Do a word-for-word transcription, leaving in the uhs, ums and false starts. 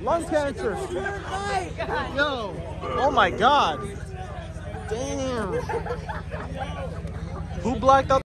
Lung cancer. Yo. Oh my God. Damn. Who blacked out?